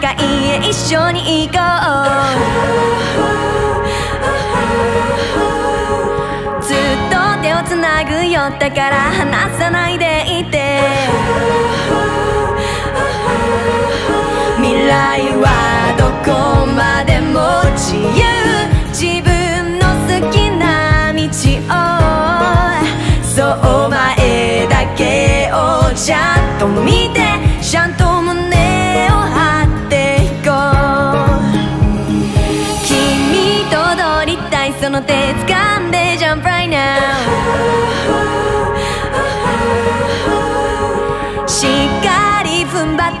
界へ一緒に行こう。ずっと手をつなぐよ、だから離さないでいて。未来はどこまでも自由、自分の好きな道を、そう前だけをちゃんと見て、ちゃんとその手掴んで Jump right now、 しっかり踏ん張っ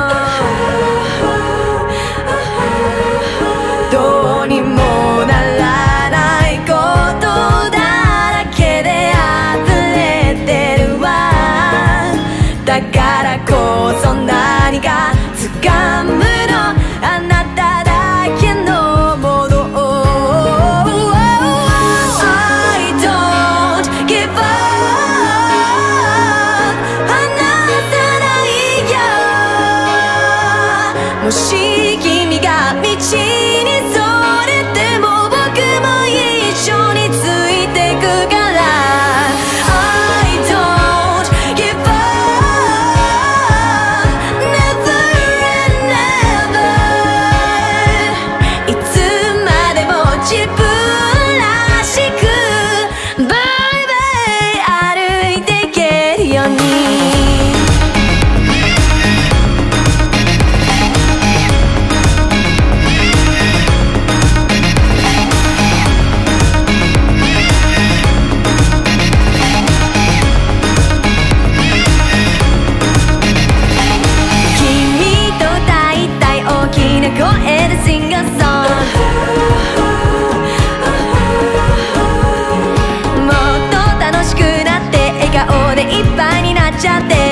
どうにもならないことだらけで溢れてるわ、だからこそ何か掴むの、あなただけのya te